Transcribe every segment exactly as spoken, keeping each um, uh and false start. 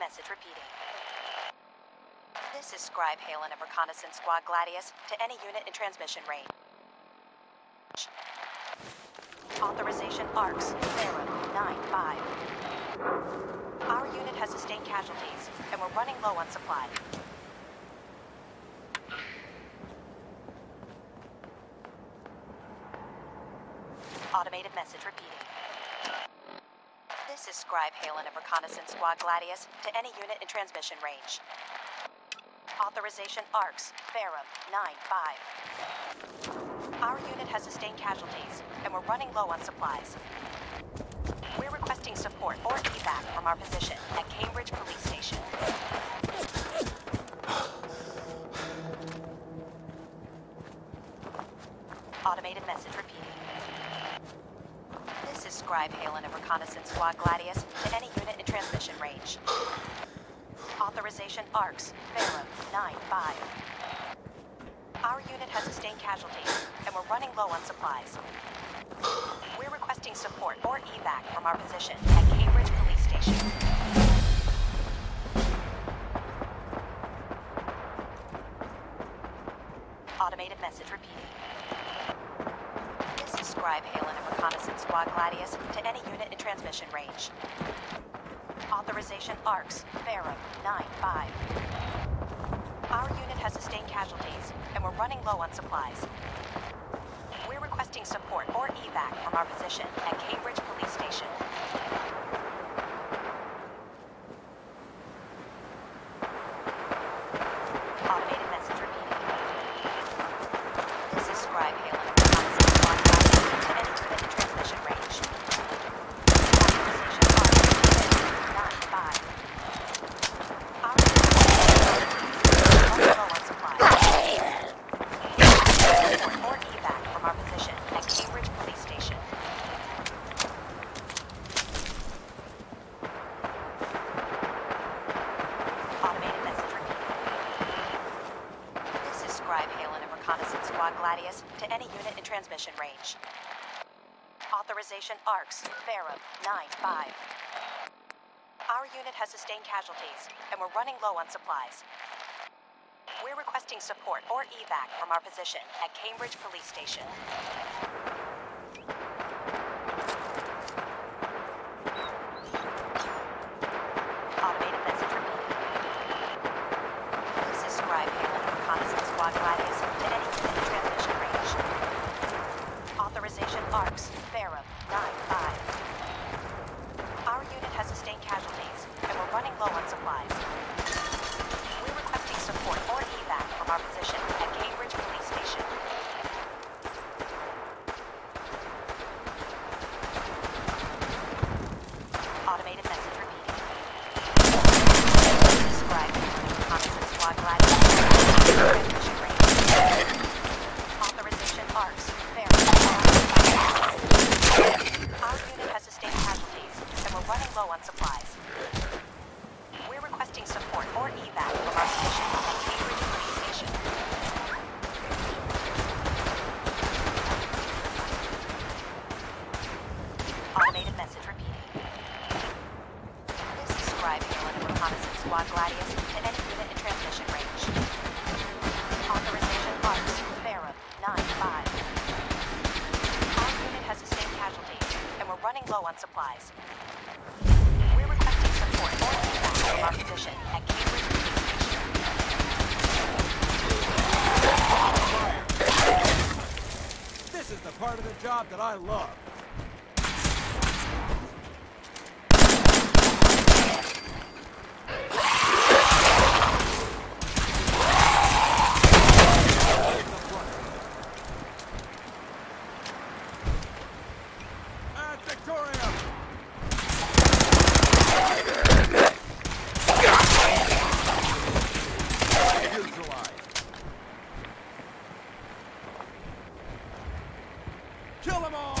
Message repeating. This is Scribe Haylen of Reconnaissance Squad Gladius to any unit in transmission range. Authorization A R C S zero nine five. Our unit has sustained casualties, and we're running low on supply. Automated message repeating. This is Scribe Haylen of Reconnaissance Squad Gladius to any unit in transmission range. Authorization A R C S Ferrum nine five. Our unit has sustained casualties, and we're running low on supplies. We're requesting support or evac from our position at Cambridge Police Station. Automated message repeating. This is Scribe Haylen of Reconnaissance Squad Gladius to any unit in transmission range. Authorization A R C S Ferrum nine five. Our unit has sustained casualties, and we're running low on supplies. We're requesting support or evac from our position at Cambridge Police Station. Automated message repeating. This is Scribe Haylen of Reconnaissance Squad Gladius to any unit in transmission range. Authorization A R C S Ferrum nine five. Our unit has sustained casualties, and we're running low on supplies. We're requesting support or evac from our position at Cambridge Police Station. Automated message repeated. This is Scribe Haylen of Reconnaissance Squad Gladius to any unit in transmission range. Gladius to any unit in transmission range. Authorization A R C S Ferrum nine five. Our unit has sustained casualties, and we're running low on supplies. We're requesting support or evac from our position at Cambridge Police Station. Automated message repeated. This is Scribe Haylen of Reconnaissance Squad Gladius to any unit in transmission. Authorization A R C S Ferrum nine five. Our unit has sustained casualties, and we're running low on supplies. We're requesting support or evac from our position at Cambridge Police Station. Automated message repeated. Describe Reconnaissance Squad Gladius. Authorization A R C S running low on supplies. We're requesting support or evac from our station at Cambridge Police Station. Automated message repeating. This is Scribe Haylen of Reconnaissance Squad Gladius to any unit in transmission range. Authorization A R C S Ferrum nine five. Our unit has sustained casualties, and we're running low on supplies. Our position at Cambridge Police Station. This is the part of the job that I love. Kill them all!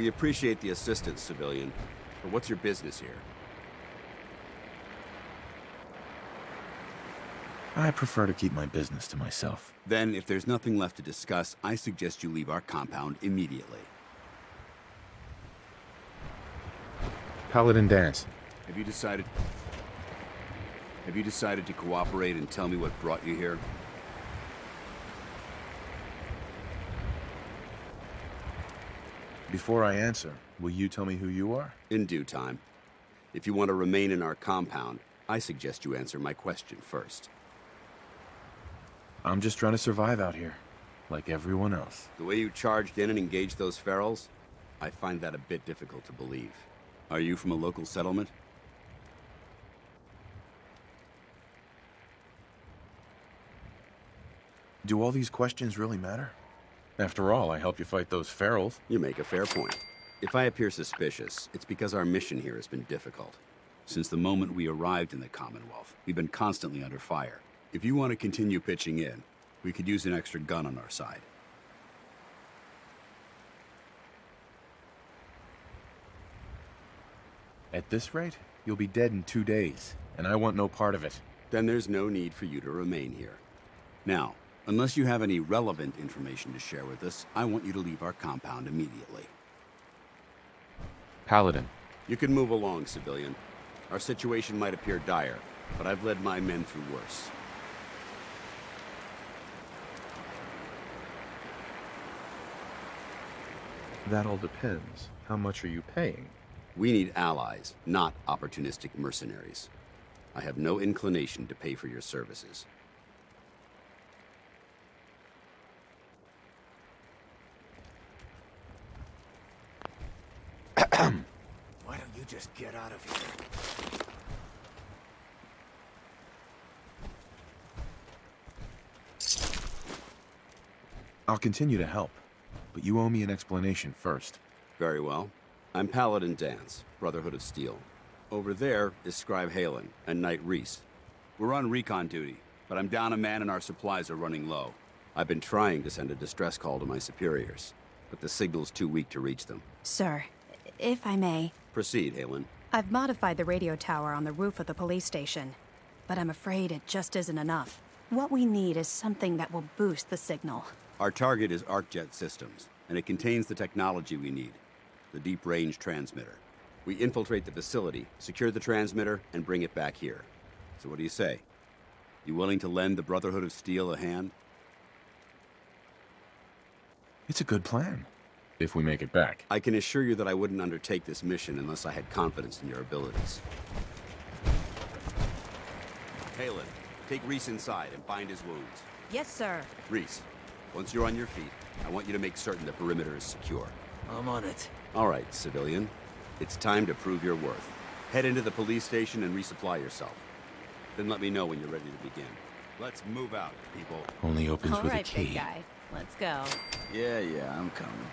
We appreciate the assistance, civilian, but what's your business here? I prefer to keep my business to myself. Then, if there's nothing left to discuss, I suggest you leave our compound immediately. Paladin Dance. Have you decided... Have you decided to cooperate and tell me what brought you here? Before I answer, will you tell me who you are? In due time. If you want to remain in our compound, I suggest you answer my question first. I'm just trying to survive out here, like everyone else. The way you charged in and engaged those ferals, I find that a bit difficult to believe. Are you from a local settlement? Do all these questions really matter? After all, I help you fight those ferals. You make a fair point. If I appear suspicious, it's because our mission here has been difficult. Since the moment we arrived in the Commonwealth, we've been constantly under fire. If you want to continue pitching in, we could use an extra gun on our side. At this rate, you'll be dead in two days, and I want no part of it. Then there's no need for you to remain here. Now, unless you have any relevant information to share with us, I want you to leave our compound immediately. Paladin. You can move along, civilian. Our situation might appear dire, but I've led my men through worse. That all depends. How much are you paying? We need allies, not opportunistic mercenaries. I have no inclination to pay for your services. Why don't you just get out of here? I'll continue to help, but you owe me an explanation first. Very well. I'm Paladin Dance, Brotherhood of Steel. Over there is Scribe Haylen and Knight Reese. We're on recon duty, but I'm down a man and our supplies are running low. I've been trying to send a distress call to my superiors, but the signal's too weak to reach them. Sir, if I may... Proceed, Haylen. I've modified the radio tower on the roof of the police station, but I'm afraid it just isn't enough. What we need is something that will boost the signal. Our target is Arcjet Systems, and it contains the technology we need, the deep-range transmitter. We infiltrate the facility, secure the transmitter, and bring it back here. So what do you say? You willing to lend the Brotherhood of Steel a hand? It's a good plan, if we make it back. I can assure you that I wouldn't undertake this mission unless I had confidence in your abilities. Haylen, take Reese inside and bind his wounds. Yes, sir. Reese, once you're on your feet, I want you to make certain the perimeter is secure. I'm on it. All right, civilian. It's time to prove your worth. Head into the police station and resupply yourself. Then let me know when you're ready to begin. Let's move out, people. Only opens with a key. All right, big guy. Let's go. Yeah, yeah, I'm coming.